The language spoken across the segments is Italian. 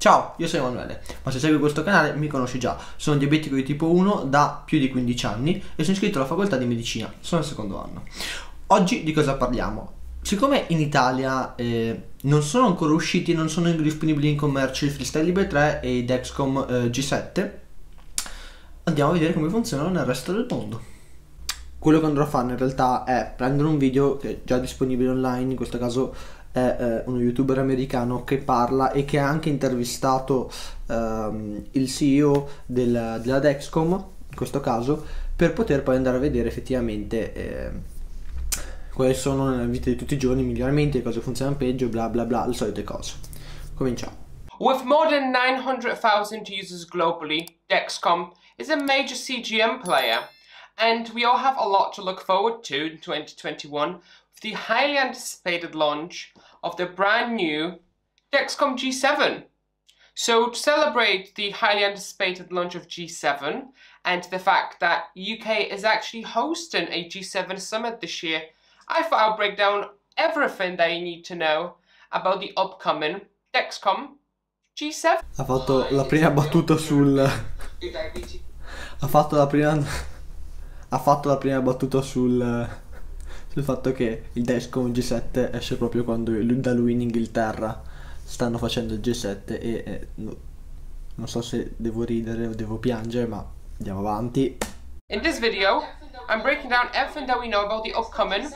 Ciao, io sono Emanuele, ma se segui questo canale mi conosci già, sono diabetico di tipo 1 da più di 15 anni e sono iscritto alla facoltà di medicina, sono al secondo anno. Oggi di cosa parliamo? Siccome in Italia non sono ancora usciti, non sono disponibili in commercio il Freestyle Libre 3 e i Dexcom G7, andiamo a vedere come funzionano nel resto del mondo. Quello che andrò a fare in realtà è prendere un video che è già disponibile online, in questo caso è uno youtuber americano che parla e che ha anche intervistato il CEO della Dexcom, in questo caso, per poter poi andare a vedere effettivamente quali sono nella vita di tutti i giorni i miglioramenti, cosa funziona peggio, bla bla bla, le solite cose. Cominciamo. With more than 900,000 users globally, Dexcom is a major CGM player, and we all have a lot to look forward to in 2021. The highly anticipated launch of the brand new Dexcom G7. So to celebrate the highly anticipated launch of G7 and the fact that UK is actually hosting a G7 summit this year, I thought I'd break down everything that you need to know about the upcoming Dexcom G7. Ha fatto la prima battuta sul il fatto che il Dexcom G7 esce proprio quando da lui in Inghilterra stanno facendo il G7 non so se devo ridere o devo piangere, ma andiamo avanti. In this video I'm breaking down everything that we know about the upcoming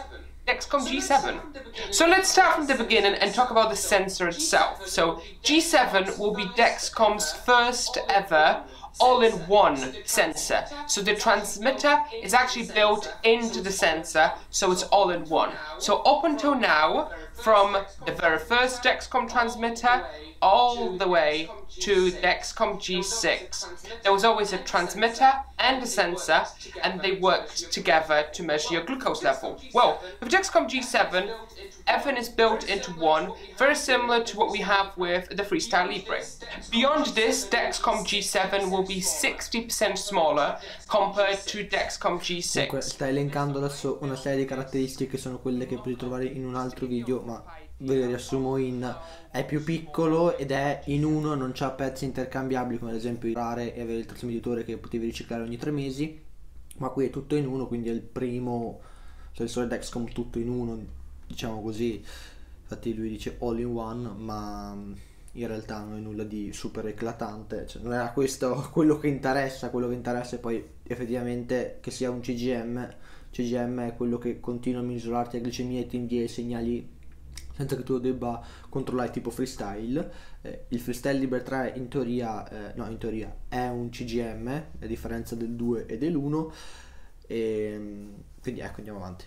Dexcom G7. So let's start from the beginning and talk about the sensor itself. So G7 will be Dexcom's first ever all-in-one sensor. So the transmitter is actually built into the sensor, so it's all-in-one. So up until now, from the very first Dexcom transmitter all the way to Dexcom G6, there was always a transmitter and a sensor, and they worked together to measure your glucose level. Well, with Dexcom G7, everything is built into one, very similar to what we have with the Freestyle Libre. Beyond this, Dexcom G7 will be 60% smaller compared to Dexcom G6. Dunque, sta elencando adesso una serie di caratteristiche che sono quelle che potete trovare in un altro video, ma ve le riassumo in: è più piccolo ed è in uno, non c'ha pezzi intercambiabili come ad esempio il rare e avere il trasmettitore che potevi riciclare ogni 3 mesi, ma qui è tutto in uno, quindi è il primo sensore Dexcom tutto in uno, diciamo così. Infatti lui dice all in one, ma in realtà non è nulla di super eclatante, cioè non era questo quello che interessa. Quello che interessa è poi effettivamente che sia un CGM. CGM è quello che continua a misurarti la glicemia e ti invia i segnali senza che tu lo debba controllare, tipo Freestyle. Il Freestyle Libre 3 in teoria, in teoria è un CGM, a differenza del 2 e dell'1, quindi ecco, andiamo avanti.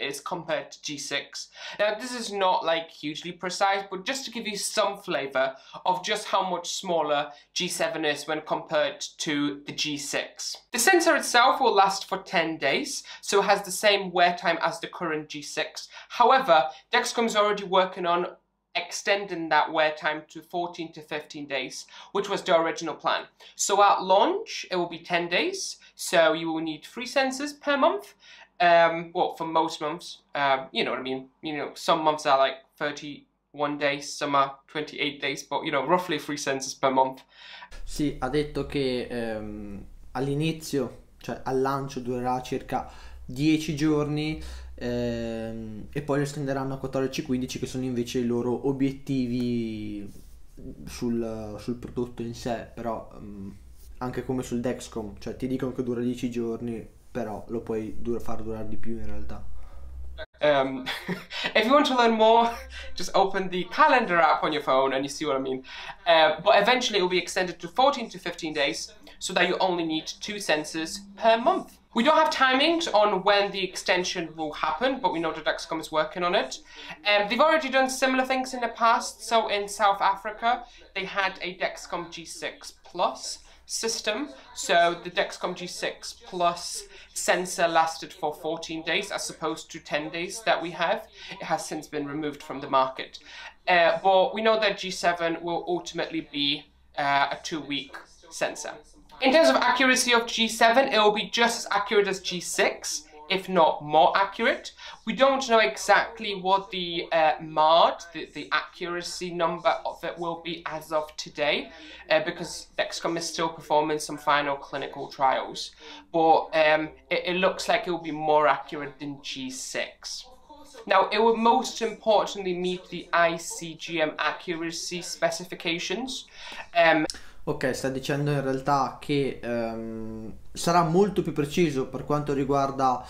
Is compared to G6. Now this is not like hugely precise, but just to give you some flavor of just how much smaller G7 is when compared to the G6. The sensor itself will last for 10 days, so it has the same wear time as the current G6. However, Dexcom's already working on extending that wear time to 14 to 15 days, which was the original plan. So at launch, it will be 10 days, so you will need 3 sensors per month. Well, for most months, you know what I mean, you know, some months are like 31 days, some are 28 days, but you know, roughly 3 sensors per month. Sì, ha detto che all'inizio, cioè al lancio, durerà circa 10 giorni e poi lo estenderanno a 14-15, che sono invece i loro obiettivi sul prodotto in sé, però anche come sul Dexcom, cioè ti dicono che dura 10 giorni, però lo puoi far durare di più in realtà. If you want to learn more, just open the calendar app on your phone and you see what I mean. But eventually it will be extended to 14 to 15 days, so that you only need 2 sensors per month. We don't have timings on when the extension will happen, but we know that Dexcom is working on it. They've already done similar things in the past. So in South Africa, they had a Dexcom G6 Plus system, so the Dexcom G6 Plus sensor lasted for 14 days as opposed to 10 days that we have. It has since been removed from the market, but we know that G7 will ultimately be a 2-week sensor. In terms of accuracy of G7, it will be just as accurate as G6 if not more accurate. We don't know exactly what the MARD, the accuracy number of it will be as of today, because Dexcom is still performing some final clinical trials, but it looks like it will be more accurate than G6. Now, it will most importantly meet the ICGM accuracy specifications. Ok, sta dicendo in realtà che sarà molto più preciso per quanto riguarda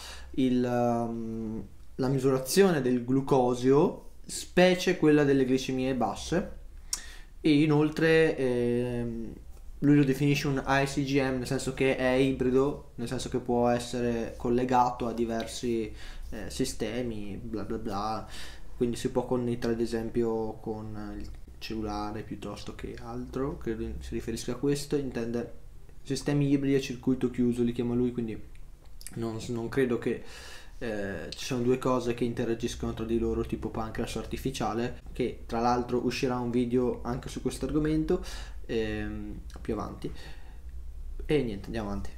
la misurazione del glucosio, specie quella delle glicemie basse, e inoltre lui lo definisce un ICGM, nel senso che è ibrido, nel senso che può essere collegato a diversi sistemi, bla bla bla, quindi si può connettere ad esempio con il cellulare piuttosto che altro. Credo si riferisca a questo, intende sistemi ibridi a circuito chiuso, li chiama lui, quindi non credo che ci sono due cose che interagiscono tra di loro, tipo pancreas artificiale, che tra l'altro uscirà un video anche su questo argomento più avanti. E niente, andiamo avanti.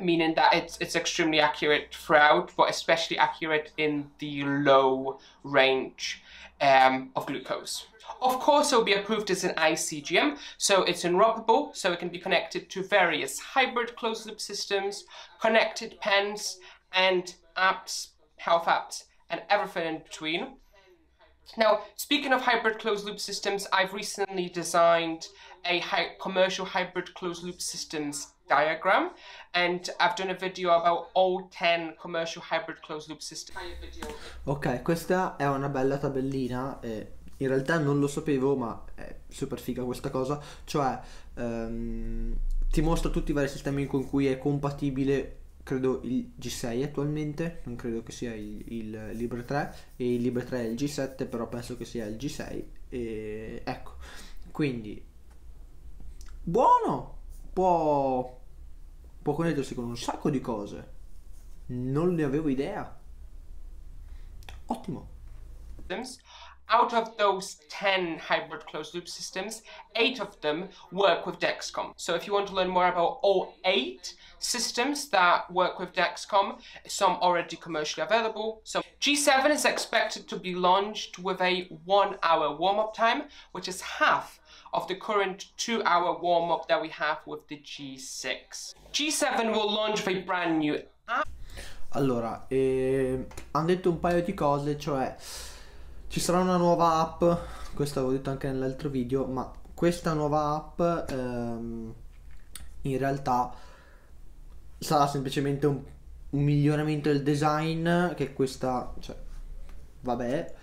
Meaning that it's extremely accurate throughout, but especially accurate in the low range of glucose. Of course, it will be approved as an ICGM, so it's interoperable, so it can be connected to various hybrid closed-loop systems, connected pens, and apps, health apps, and everything in between. Now, speaking of hybrid closed-loop systems, I've recently designed a commercial hybrid closed-loop systems diagram, and I've done a video about all 10 commercial hybrid closed-loop systems. Ok, questa è una bella tabellina. In realtà non lo sapevo, ma è super figa questa cosa, cioè ti mostra tutti i vari sistemi con cui è compatibile, credo, il G6 attualmente, non credo che sia il Libre 3, e il Libre 3 è il G7, però penso che sia il G6, e ecco, quindi buono, può connettersi con un sacco di cose, non ne avevo idea, ottimo. Out of those 10 hybrid closed-loop systems, 8 of them work with Dexcom. So if you want to learn more about all 8 systems that work with Dexcom, some already commercially available. So G7 is expected to be launched with a 1-hour warm-up time, which is half of the current 2-hour warm-up that we have with the G6. G7 will launch with a brand new app. Allora, hanno detto un paio di cose, cioè ci sarà una nuova app, questo avevo detto anche nell'altro video, ma questa nuova app in realtà sarà semplicemente un miglioramento del design, che questa, cioè, vabbè,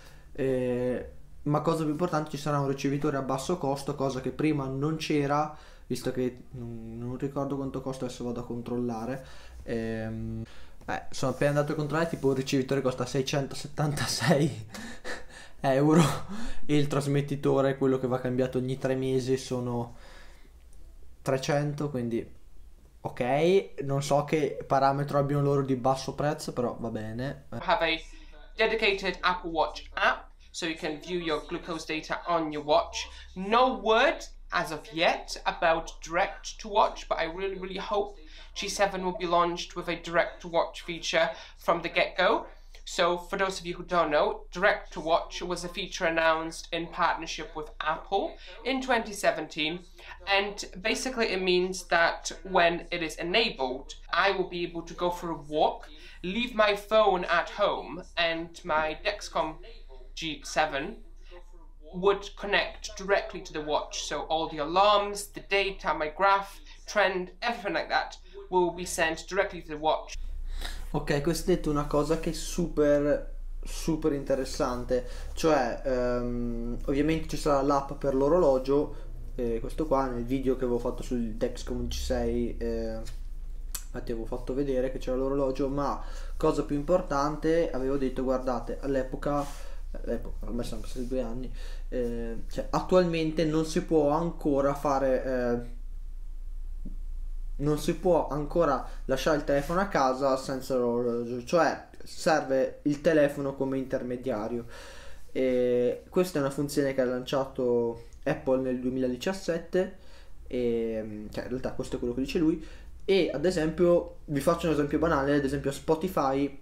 ma cosa più importante, ci sarà un ricevitore a basso costo, cosa che prima non c'era, visto che non ricordo quanto costa, adesso vado a controllare. Sono appena andato a controllare, tipo un ricevitore costa 676 euro e il trasmettitore, quello che va cambiato ogni 3 mesi, sono 300, quindi ok, non so che parametro abbiano loro di basso prezzo, però va bene. Have a dedicated Apple Watch app, so you can view your glucose data on your watch. No word as of yet about direct to watch, but I really hope G7 will be launched with a direct to watch feature from the get-go. So, for those of you who don't know, Direct to Watch was a feature announced in partnership with Apple in 2017, and basically it means that when it is enabled, I will be able to go for a walk, leave my phone at home, and my Dexcom G7 would connect directly to the watch, so all the alarms, the data, my graph, trend, everything like that will be sent directly to the watch. Ok, questo è detto una cosa che è super interessante, cioè ovviamente ci sarà l'app per l'orologio, questo qua nel video che avevo fatto sul Dexcom G6 infatti avevo fatto vedere che c'era l'orologio, ma cosa più importante avevo detto, guardate, all'epoca ormai sono passati 2 anni, cioè, attualmente non si può ancora fare non si può ancora lasciare il telefono a casa senza l'orologio, cioè serve il telefono come intermediario, e questa è una funzione che ha lanciato Apple nel 2017, e, cioè, in realtà questo è quello che dice lui, E ad esempio, vi faccio un esempio banale, ad esempio Spotify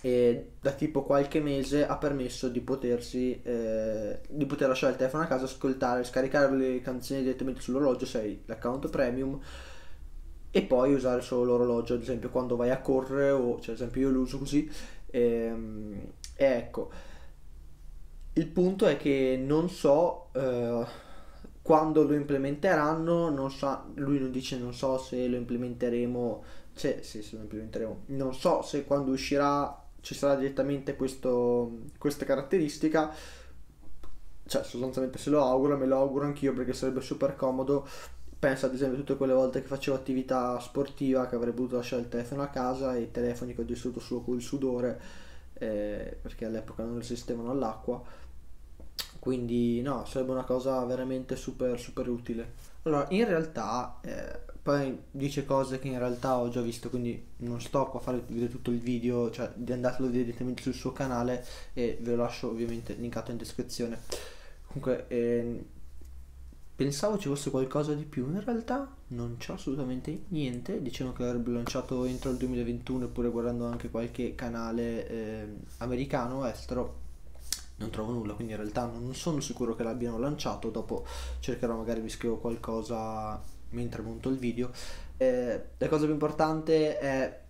da tipo qualche mese ha permesso di potersi di poter lasciare il telefono a casa, ascoltare, scaricare le canzoni direttamente sull'orologio se hai l'account premium, e poi usare solo l'orologio, ad esempio quando vai a correre, o cioè ad esempio io lo uso così. Ecco, il punto è che non so quando lo implementeranno, non so, lui non dice non so se lo implementeremo, cioè sì, se lo implementeremo, non so se quando uscirà ci sarà direttamente questa caratteristica, cioè sostanzialmente se lo auguro, me lo auguro anch'io perché sarebbe super comodo. Penso ad esempio tutte quelle volte che facevo attività sportiva che avrei potuto lasciare il telefono a casa, e i telefoni che ho distrutto solo col sudore perché all'epoca non resistevano all'acqua, quindi no, sarebbe una cosa veramente super super utile. Allora in realtà poi dice cose che in realtà ho già visto, quindi non sto qua a farvi vedere tutto il video, cioè andatelo a vedere direttamente sul suo canale, e ve lo lascio ovviamente linkato in descrizione. Comunque pensavo ci fosse qualcosa di più, in realtà non c'è assolutamente niente. Dicevano che l'avrebbero lanciato entro il 2021, eppure guardando anche qualche canale americano o estero non trovo nulla, quindi in realtà non sono sicuro che l'abbiano lanciato. Dopo cercherò, magari vi scrivo qualcosa mentre monto il video. La cosa più importante è,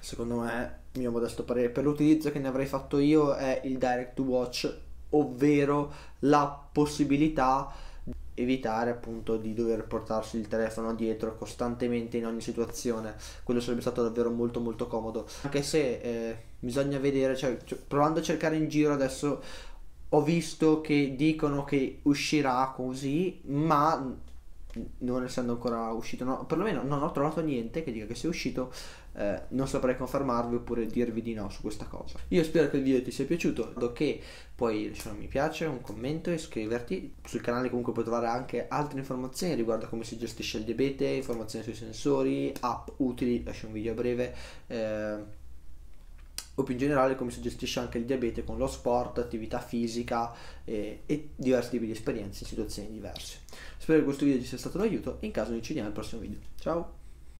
secondo me, mio modesto parere, per l'utilizzo che ne avrei fatto io, è il direct to watch, ovvero la possibilità di evitare appunto di dover portarsi il telefono dietro costantemente in ogni situazione. Quello sarebbe stato davvero molto molto comodo, anche se bisogna vedere, cioè, provando a cercare in giro adesso ho visto che dicono che uscirà così, ma non essendo ancora uscito, no, perlomeno non ho trovato niente che dica che sia uscito. Non saprei confermarvi oppure dirvi di no su questa cosa. Io spero che il video ti sia piaciuto, che puoi lasciare un mi piace, un commento, iscriverti sul canale. Comunque puoi trovare anche altre informazioni riguardo a come si gestisce il diabete, informazioni sui sensori, app utili, lascio un video a breve, o più in generale come si gestisce anche il diabete con lo sport, attività fisica e diversi tipi di esperienze in situazioni diverse. Spero che questo video ti sia stato d'aiuto, e in caso ci vediamo al prossimo video. Ciao!